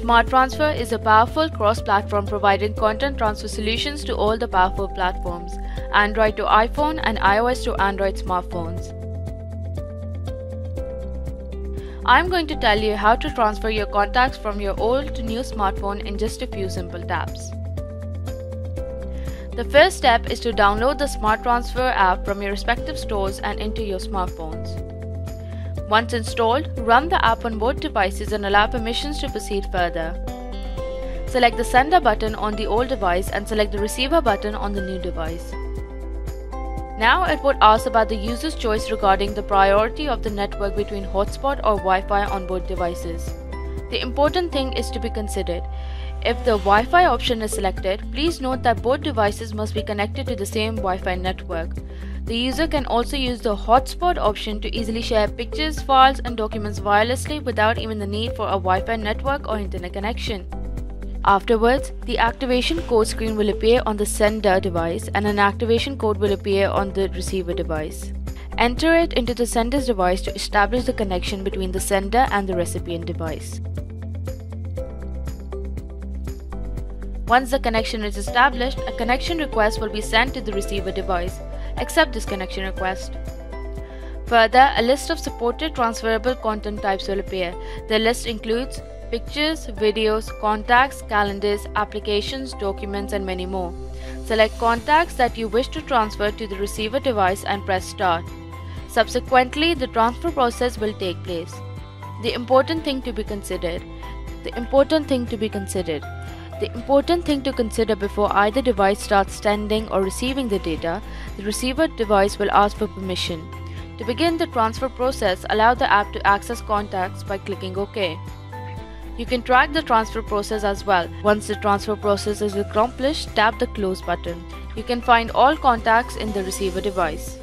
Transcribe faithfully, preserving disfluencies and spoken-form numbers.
Smart Transfer is a powerful cross-platform providing content transfer solutions to all the powerful platforms, Android to iPhone and iOS to Android smartphones. I'm going to tell you how to transfer your contacts from your old to new smartphone in just a few simple taps. The first step is to download the Smart Transfer app from your respective stores and into your smartphones. Once installed, run the app on both devices and allow permissions to proceed further. Select the sender button on the old device and select the receiver button on the new device. Now it would ask about the user's choice regarding the priority of the network between hotspot or Wi-Fi on both devices. The important thing is to be considered. If the Wi-Fi option is selected, please note that both devices must be connected to the same Wi-Fi network. The user can also use the hotspot option to easily share pictures, files and documents wirelessly without even the need for a Wi-Fi network or internet connection. Afterwards, the activation code screen will appear on the sender device and an activation code will appear on the receiver device. Enter it into the sender's device to establish the connection between the sender and the recipient device. Once the connection is established, a connection request will be sent to the receiver device. Accept this connection request. Further, a list of supported transferable content types will appear. The list includes pictures, videos, contacts, calendars, applications, documents, and many more. Select contacts that you wish to transfer to the receiver device and press Start. Subsequently, the transfer process will take place. The important thing to be considered. The important thing to be considered. The important thing to consider before either device starts sending or receiving the data, the receiver device will ask for permission. To begin the transfer process, allow the app to access contacts by clicking OK. You can track the transfer process as well. Once the transfer process is accomplished, tap the Close button. You can find all contacts in the receiver device.